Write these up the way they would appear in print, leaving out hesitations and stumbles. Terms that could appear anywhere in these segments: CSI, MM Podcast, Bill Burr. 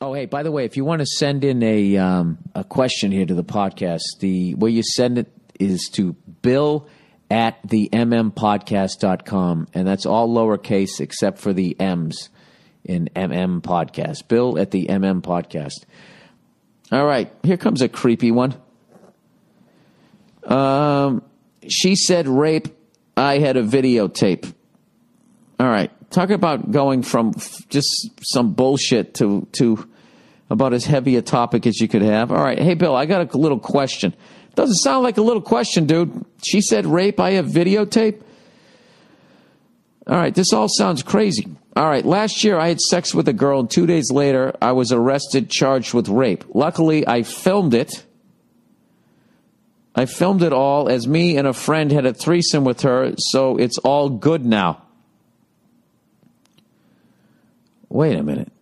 Oh, hey, by the way, if you want to send in a question here to the podcast, the way you send it is to bill@themmpodcast.com, and that's all lowercase except for the M's in MM Podcast. Bill@themmpodcast. All right, here comes a creepy one. She said rape. I had a videotape. All right, talk about going from just some bullshit to about as heavy a topic as you could have. All right, hey, Bill, I got a little question. Doesn't sound like a little question, dude. She said rape. I have videotape. All right, this all sounds crazy. All right, last year I had sex with a girl, and 2 days later I was arrested, charged with rape. Luckily, I filmed it. I filmed it all as me and a friend had a threesome with her, so it's all good now. Wait a minute.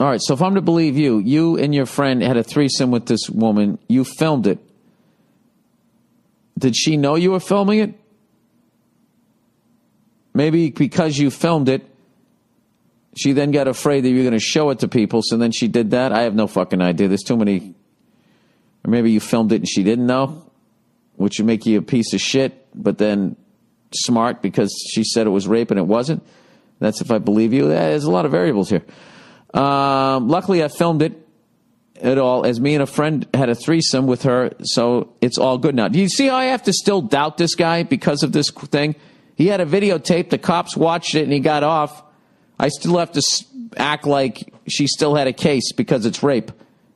All right, so if I'm to believe you, you and your friend had a threesome with this woman. You filmed it. Did she know you were filming it? Maybe because you filmed it, she then got afraid that you were going to show it to people, so then she did that. I have no fucking idea. There's too many... Or maybe you filmed it and she didn't know, which would make you a piece of shit, but then smart because she said it was rape and it wasn't. That's if I believe you. There's a lot of variables here. Luckily, I filmed it at all as me and a friend had a threesome with her, so it's all good now. Do you see how I have to still doubt this guy because of this thing? He had a videotape. The cops watched it and he got off. I still have to act like she still had a case because it's rape.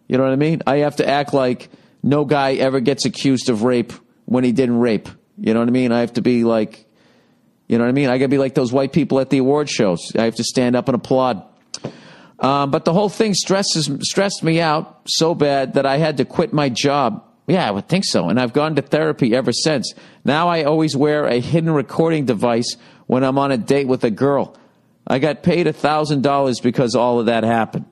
You know what I mean? I have to act like no guy ever gets accused of rape when he didn't rape. You know what I mean? I have to be like, you know what I mean? I got to be like those white people at the award shows. I have to stand up and applaud. But the whole thing stressed me out so bad that I had to quit my job. Yeah, I would think so. And I've gone to therapy ever since. Now I always wear a hidden recording device when I'm on a date with a girl. I got paid $1,000 because all of that happened.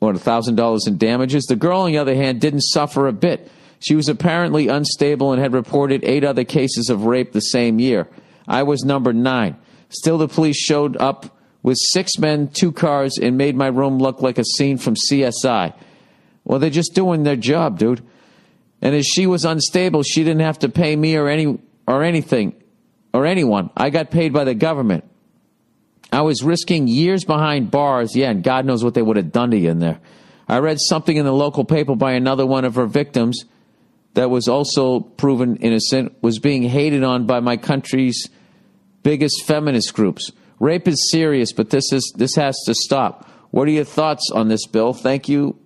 Or $1,000 in damages. The girl, on the other hand, didn't suffer a bit. She was apparently unstable and had reported 8 other cases of rape the same year. I was number 9. Still, the police showed up with 6 men, 2 cars, and made my room look like a scene from CSI. Well, they're just doing their job, dude. And as she was unstable, she didn't have to pay me or anyone. I got paid by the government. I was risking years behind bars. Yeah, and God knows what they would have done to you in there. I read something in the local paper by another one of her victims that was also proven innocent, was being hated on by my country's biggest feminist groups. Rape is serious, but this has to stop. What are your thoughts on this, Bill? Thank you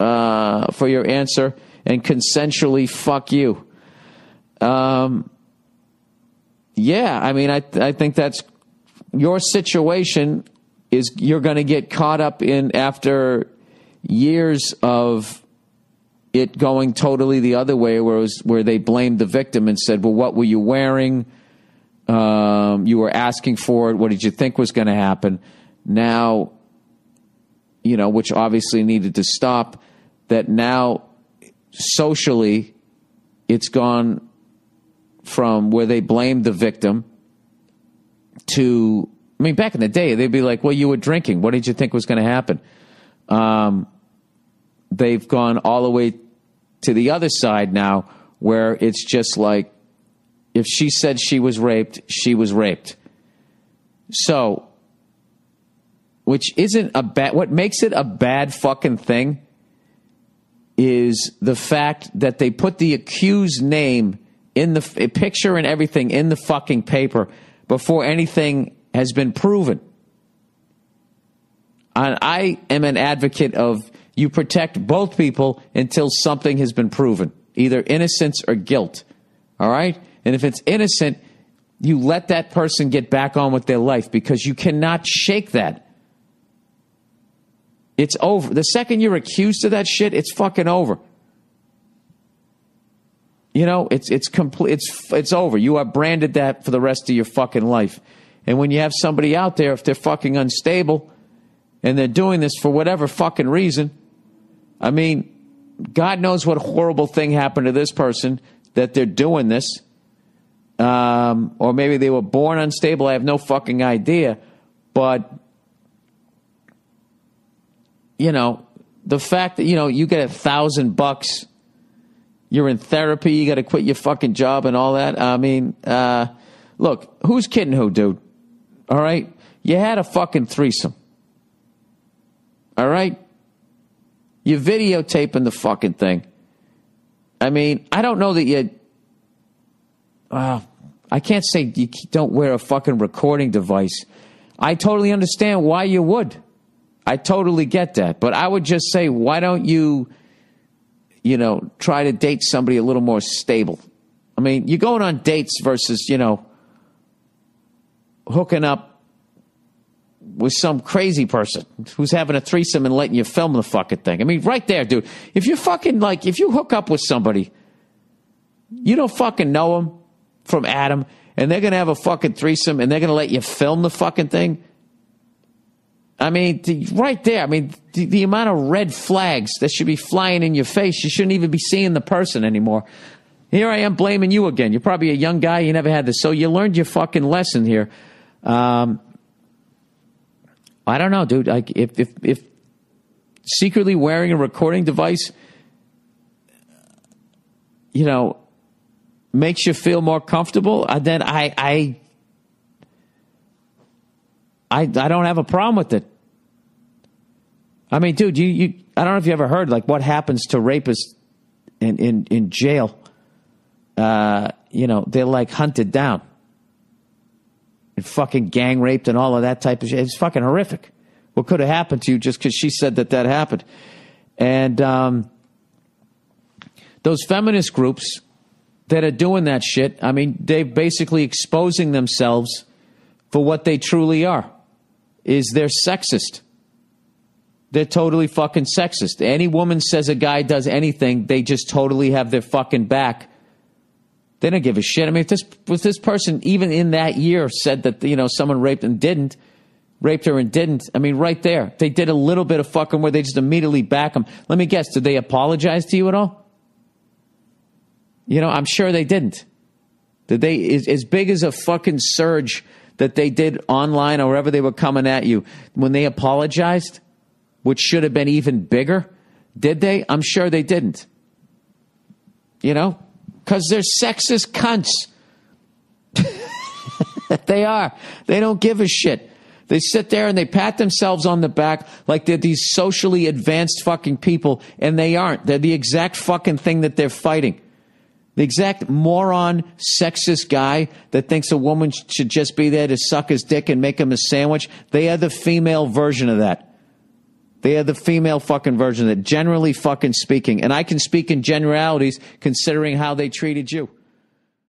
for your answer, and consensually fuck you. Yeah, I mean, I think that's... Your situation is you're going to get caught up in after years of it going totally the other way, where they blamed the victim and said, well, what were you wearing? You were asking for it. What did you think was going to happen? Now, you know, which obviously needed to stop, that now socially it's gone from where they blamed the victim to, I mean, back in the day, they'd be like, well, you were drinking. What did you think was going to happen? They've gone all the way to the other side now, where it's just like, if she said she was raped, she was raped. So, which isn't a bad, what makes it a bad fucking thing is the fact that they put the accused name in the picture and everything in the fucking paper before anything has been proven. And I am an advocate of you protect both people until something has been proven, either innocence or guilt. All right? And if it's innocent, you let that person get back on with their life, because you cannot shake that. It's over. The second you're accused of that shit, it's fucking over. You know, it's complete. It's over. You are branded that for the rest of your fucking life. And when you have somebody out there, if they're fucking unstable and they're doing this for whatever fucking reason, I mean, God knows what horrible thing happened to this person that they're doing this. Or maybe they were born unstable. I have no fucking idea. But you know, the fact that, you know, you get $1,000, you're in therapy, you got to quit your fucking job and all that. I mean, look, who's kidding who, dude? All right? You had a fucking threesome. All right? You're videotaping the fucking thing. I mean, I don't know that you... I can't say you don't wear a fucking recording device. I totally understand why you would. I totally get that. But I would just say, why don't you, you know, try to date somebody a little more stable? I mean, you're going on dates versus, you know, hooking up with some crazy person who's having a threesome and letting you film the fucking thing. I mean, right there, dude. If you're fucking, like, if you hook up with somebody, you don't fucking know them from Adam, and they're going to have a fucking threesome, and they're going to let you film the fucking thing. I mean, right there, I mean, the amount of red flags that should be flying in your face, you shouldn't even be seeing the person anymore. Here I am blaming you again. You're probably a young guy, you never had this, so you learned your fucking lesson here. I don't know, dude. Like, if secretly wearing a recording device, you know, makes you feel more comfortable, then I don't have a problem with it. I mean, dude, I don't know if you ever heard, like, what happens to rapists in jail. You know, they're, like, hunted down and fucking gang raped and all of that type of shit. It's fucking horrific. What could have happened to you just because she said that that happened? And those feminist groups that are doing that shit, I mean, they're basically exposing themselves for what they truly are, is they're sexist. They're totally fucking sexist. Any woman says a guy does anything, they just totally have their fucking back. They don't give a shit. I mean, if this person, even in that year, said that, you know, someone raped her and didn't, I mean, right there, they did a little bit of fucking where they just immediately back them. Let me guess, did they apologize to you at all? You know, I'm sure they didn't. Did they? As big as a fucking surge that they did online or wherever they were coming at you, when they apologized, which should have been even bigger, did they? I'm sure they didn't. You know, because they're sexist cunts. They are. They don't give a shit. They sit there and they pat themselves on the back like they're these socially advanced fucking people, and they aren't. They're the exact fucking thing that they're fighting. The exact moron, sexist guy that thinks a woman should just be there to suck his dick and make him a sandwich, they are the female version of that. They are the female fucking version of that, generally fucking speaking. And I can speak in generalities considering how they treated you.